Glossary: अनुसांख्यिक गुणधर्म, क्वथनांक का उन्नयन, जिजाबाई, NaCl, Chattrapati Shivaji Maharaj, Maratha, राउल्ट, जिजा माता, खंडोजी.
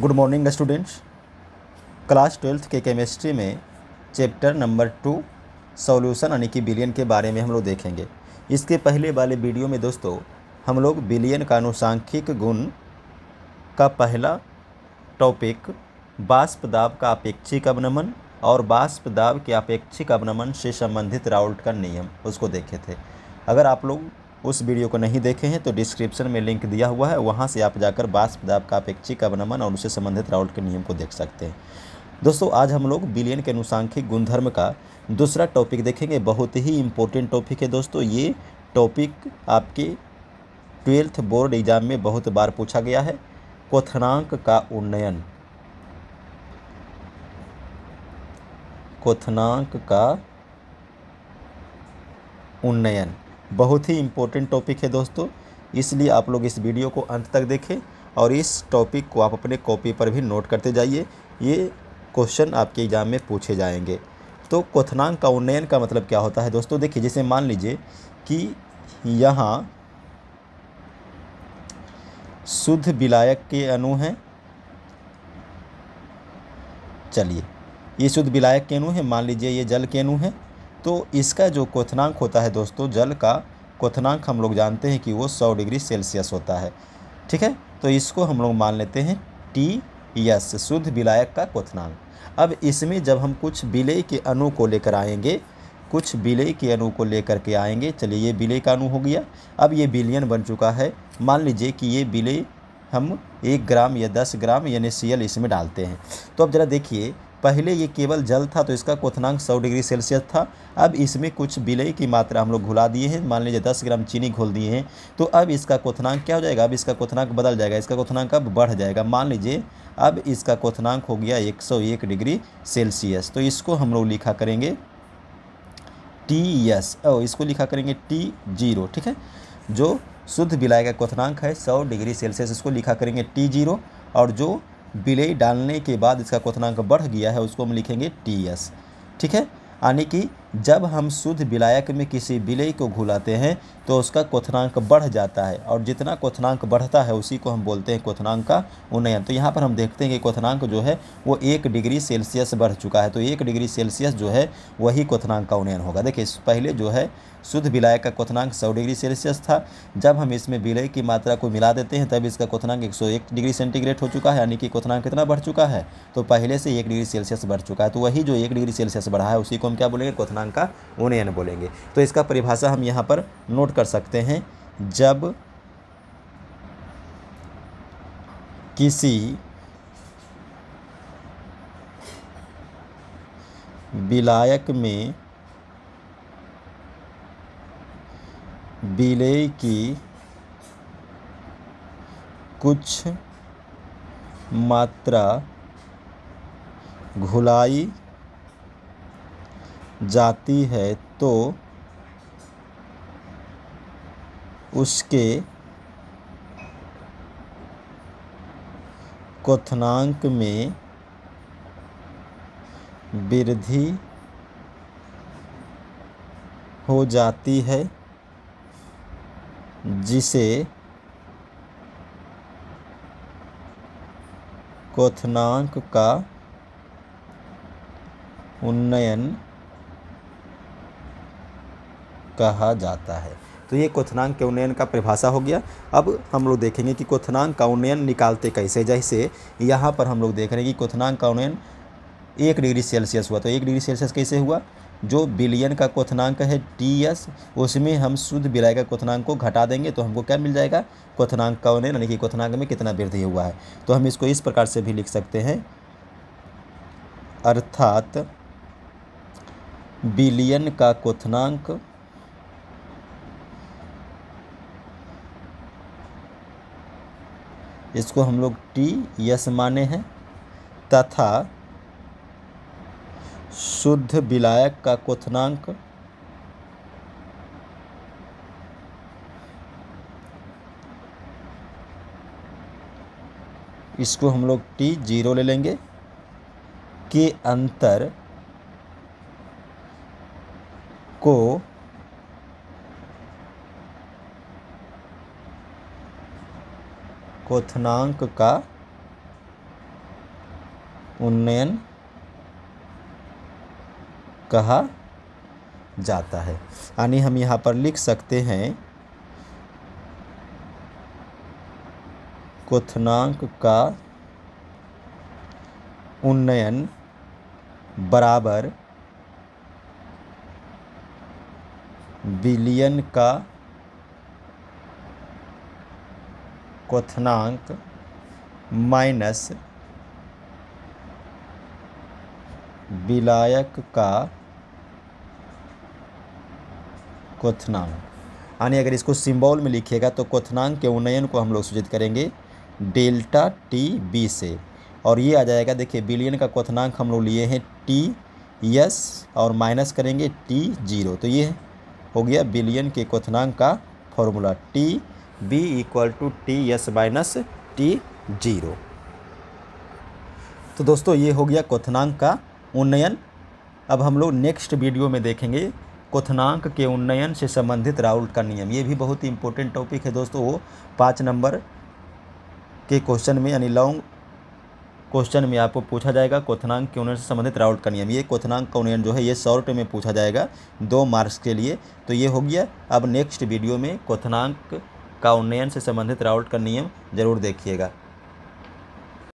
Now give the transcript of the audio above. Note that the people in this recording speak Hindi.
Good morning students. Class twelfth के केमिस्ट्री में चैप्टर नंबर 2 सॉल्यूशन यानी कि बिलियन के बारे में हम लोग देखेंगे। इसके पहले वाले वीडियो में दोस्तों हम लोग बिलियन का अनुसांख्यिक गुण का पहला टॉपिक बाष्प दाब का अपेक्षिक अवनमन और बाष्प दाब के अपेक्षिक अवनमन से संबंधित राउल्ट का नियम उसको देखे थे। अगर आप लोग उस वीडियो को नहीं देखे हैं तो डिस्क्रिप्शन में लिंक दिया हुआ है, वहाँ से आप जाकर बाष्प दाब का अपेक्षिक अवनमन और उससे संबंधित राउल्ट के नियम को देख सकते हैं। दोस्तों आज हम लोग बिलियन के अनुसांख्यिक गुणधर्म का दूसरा टॉपिक देखेंगे। बहुत ही इम्पोर्टेंट टॉपिक है दोस्तों, ये टॉपिक आपके 12th बोर्ड एग्जाम में बहुत बार पूछा गया है। क्वथनांक का उन्नयन बहुत ही इम्पोर्टेंट टॉपिक है दोस्तों, इसलिए आप लोग इस वीडियो को अंत तक देखें और इस टॉपिक को आप अपने कॉपी पर भी नोट करते जाइए। ये क्वेश्चन आपके एग्ज़ाम में पूछे जाएंगे। तो क्वथनांक का उन्नयन का मतलब क्या होता है दोस्तों, देखिए जैसे मान लीजिए कि यहाँ शुद्ध विलायक के अणु हैं। चलिए ये शुद्ध विलायक के अणु हैं, मान लीजिए ये जल के अणु हैं। तो इसका जो क्वथनांक होता है दोस्तों, जल का क्वथनांक हम लोग जानते हैं कि वो 100 डिग्री सेल्सियस होता है, ठीक है। तो इसको हम लोग मान लेते हैं TS शुद्ध विलायक का क्वथनांक। अब इसमें जब हम कुछ विलेय के अणु को लेकर आएंगे, कुछ विलेय के अणु को लेकर के आएंगे। चलिए ये विलेय का अणु हो गया, अब ये बिलियन बन चुका है। मान लीजिए कि ये विलेय हम 1 ग्राम या 10 ग्राम NaCl इसमें डालते हैं। तो अब ज़रा देखिए, पहले ये केवल जल था तो इसका क्वथनांक 100 डिग्री सेल्सियस था। अब इसमें कुछ विलेय की मात्रा हम लोग घुला दिए हैं, मान लीजिए 10 ग्राम चीनी घोल दिए हैं। तो अब इसका क्वथनांक क्या हो जाएगा, अब इसका क्वथनांक बदल जाएगा, इसका क्वथनांक अब बढ़ जाएगा। मान लीजिए अब इसका क्वथनांक हो गया 101 डिग्री सेल्सियस। तो इसको हम लोग लिखा करेंगे TS और इसको लिखा करेंगे T0, ठीक है। जो शुद्ध विलायक का क्वथनांक है 100 डिग्री सेल्सियस, इसको लिखा करेंगे T0। और जो विलेय डालने के बाद इसका क्वथनांक बढ़ गया है उसको हम लिखेंगे TS, ठीक है। यानी कि जब हम शुद्ध विलायक में किसी विलेय को घुलाते हैं तो उसका क्वथनांक बढ़ जाता है, और जितना क्वथनांक बढ़ता है उसी को हम बोलते हैं क्वथनांक का उन्नयन। तो यहाँ पर हम देखते हैं कि क्वथनांक जो है वो 1 डिग्री सेल्सियस बढ़ चुका है। तो 1 डिग्री सेल्सियस जो है वही क्वथनांक का उन्नयन होगा। देखिए पहले जो है शुद्ध विलायक का क्वथनांक 100 डिग्री सेल्सियस था, जब हम इसमें विलेय की मात्रा को मिला देते हैं तब इसका क्वथनांक 101 डिग्री सेंटीग्रेड हो चुका है। यानी कि क्वथनांक कितना बढ़ चुका है, तो पहले से 1 डिग्री सेल्सियस बढ़ चुका है। तो वही जो 1 डिग्री सेल्सियस बढ़ा है उसी को हम क्या बोलेंगे, क्वथनांक का उन्नयन बोलेंगे। तो इसका परिभाषा हम यहाँ पर नोट कर सकते हैं, जब किसी विलायक में विलेय की कुछ मात्रा घुलाई जाती है तो उसके क्वथनांक में वृद्धि हो जाती है, जिसे क्वथनांक का उन्नयन कहा जाता है। तो ये क्वथनांक के उन्नयन का परिभाषा हो गया। अब हम लोग देखेंगे कि क्वथनांक का उन्नयन निकालते कैसे। जैसे यहाँ पर हम लोग देख रहे हैं कि क्वथनांक का उन्नयन 1 डिग्री सेल्सियस हुआ, तो 1 डिग्री सेल्सियस कैसे हुआ, जो बिलियन का क्वथनांक है TS उसमें हम शुद्ध विलायक का क्वथनांक को घटा देंगे तो हमको क्या मिल जाएगा, क्वथनांक का उन्नयन यानी कि क्वथनांक में कितना वृद्धि हुआ है। तो हम इसको इस प्रकार से भी लिख सकते हैं, अर्थात बिलियन का क्वथनांक इसको हम लोग TS माने हैं, तथा शुद्ध विलायक का क्वथनांक इसको हम लोग T0 ले लेंगे, के अंतर को क्वथनांक का उन्नयन कहा जाता है। यानी हम यहाँ पर लिख सकते हैं क्वथनांक का उन्नयन बराबर विलयन का क्वथनांक माइनस विलायक का क्वथनांक। यानी अगर इसको सिंबल में लिखिएगा तो क्वथनांक के उन्नयन को हम लोग सूचित करेंगे डेल्टा टी बी से, और ये आ जाएगा। देखिए विलयन का क्वथनांक हम लोग लिए हैं टी एस और माइनस करेंगे टी जीरो, तो ये हो गया विलयन के क्वथनांक का formula T B equal to T S minus T zero. तो दोस्तों ये हो गया क्वथनांक का उन्नयन। अब हम लोग नेक्स्ट वीडियो में देखेंगे क्वथनांक के उन्नयन से संबंधित राउल्ट का नियम। ये भी बहुत ही इंपॉर्टेंट टॉपिक है दोस्तों, वो 5 नंबर के क्वेश्चन में यानी लॉन्ग क्वेश्चन में आपको पूछा जाएगा क्वथनांक के उन्नयन से संबंधित राउल्ट का नियम। ये क्वथनांक का उन्नयन जो है ये शॉर्ट में पूछा जाएगा 2 मार्क्स के लिए। तो ये हो गया। अब नेक्स्ट वीडियो में क्वथनांक का उन्नयन से संबंधित राउल्ट का नियम जरूर देखिएगा।